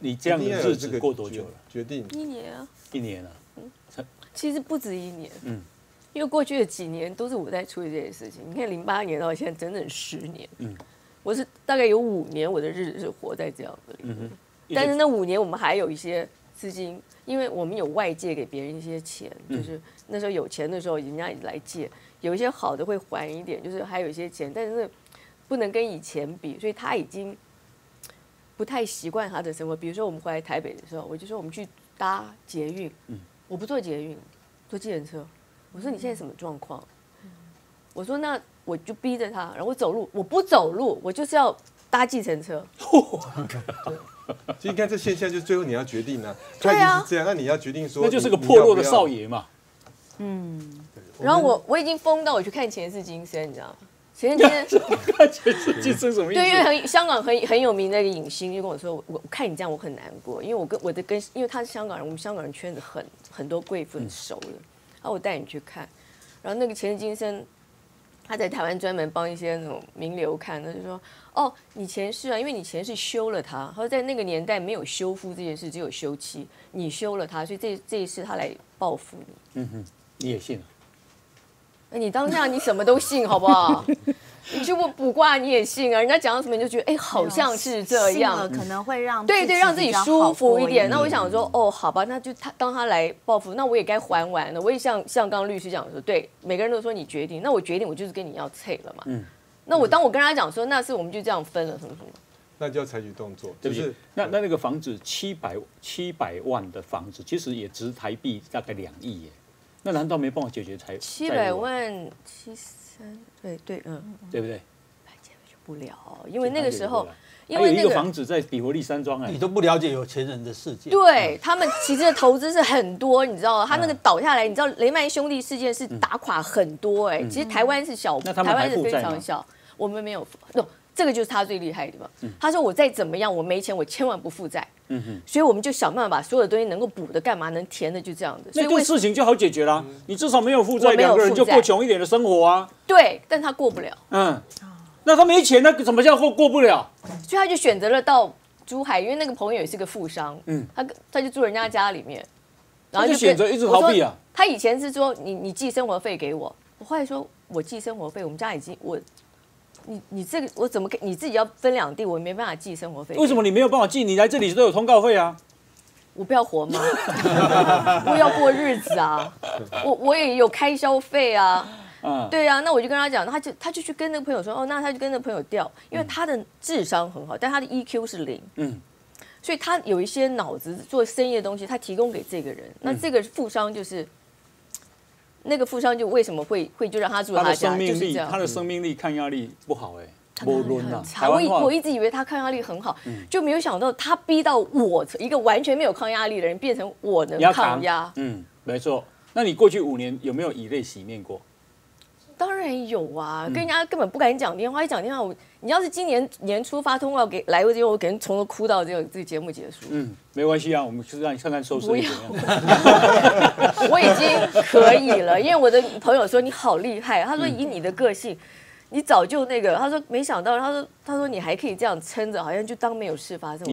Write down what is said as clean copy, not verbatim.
你这样的日子过多久了？决定一年啊，一年啊，嗯，其实不止一年，嗯，因为过去的几年都是我在处理这些事情。你看08年到现在整整10年，嗯，我是大概有5年我的日子是活在这样的里面，但是那5年我们还有一些资金，因为我们有外界给别人一些钱，就是那时候有钱的时候人家来借，有一些好的会还一点，就是还有一些钱，但是不能跟以前比，所以他已经。 不太习惯他的生活，比如说我们回来台北的时候，我就说我们去搭捷运，嗯、我不坐捷运，坐计程车。我说你现在什么状况？嗯、我说那我就逼着他，然后我走路，我不走路，我就是要搭计程车。所以你看这现象就是最后你要决定啊，他已经是这样，那你要决定说，那就是个破落的少爷嘛。嗯，然后我已经疯到我去看前世今生，你知道吗？ 前世今生什么意思？对，因为香港很有名的一个影星就跟我说，我看你这样我很难过，因为因为他是香港人，我们香港人圈子很多贵妇很熟的，然后我带你去看，然后那个前世今生，他在台湾专门帮一些那种名流看，他就说哦，你前世啊，因为你前世休了他，他说在那个年代没有休夫这件事，只有休妻，你休了他，所以这一世他来报复你。嗯哼，你也信了。 你当下你什么都信好不好？你去问卜卦你也信啊，人家讲什么你就觉得哎，好像是这样，可能会让对让自己舒服一点。那我想说哦，好吧，那就当他来报复，那我也该还完了。我也像刚律师讲说，对，每个人都说你决定，那我决定我就是跟你要退了嘛。嗯，那我当我跟他讲说，那是我们就这样分了什么什么，那就要采取动作，就是那个房子700万的房子，其实也值台币大概2亿耶。 那难道没办法解决才700万73对对嗯对不对？解决不了，因为那个时候，因为那个房子在底佛利山庄哎，你都不了解有钱人的世界。对他们其实的投资是很多，你知道他那个倒下来，你知道雷曼兄弟事件是打垮很多哎，其实台湾是小，台湾是非常小，我们没有，这个就是他最厉害的地方。他说我再怎么样，我没钱，我千万不负债。 嗯哼，所以我们就想办法把所有的东西能够补的，干嘛能填的就这样的，所以那事情就好解决啦。你至少没有负债，两个人就过穷一点的生活啊。对，但他过不了。嗯，那他没钱，那怎么叫过不了？所以他就选择了到珠海，因为那个朋友也是个富商，嗯，他就住人家家里面，然后就选择一直逃避啊。他以前是说你寄生活费给我，我后来说我寄生活费，我们家已经我。 你这个我怎么你自己要分两地，我没办法寄生活费。为什么你没有办法寄？你来这里都有通告费啊！我不要活吗？我要过日子啊！我也有开销费啊！嗯、对啊，那我就跟他讲，他就去跟那个朋友说，哦，那他就跟那个朋友调，因为他的智商很好，但他的 EQ 是0。嗯。 所以他有一些脑子做生意的东西，他提供给这个人。那这个富商就是。 那个富商就为什么会就让他住他家，就是这样。他的生命力、抗压力不好哎，不论啊。我一直以为他抗压力很好，就没有想到他逼到我一个完全没有抗压力的人变成我能抗压。嗯，没错。那你过去5年有没有以泪洗面过？当然有啊，跟人家根本不敢讲电话，一讲电话你要是今年年初发通告给来过之后，我可能从头哭到这个节目结束。嗯，没关系啊，我们就让你看看收视率怎么样。 我已经可以了，因为我的朋友说你好厉害，他说以你的个性，你早就那个，他说没想到，他说你还可以这样撑着，好像就当没有事发生。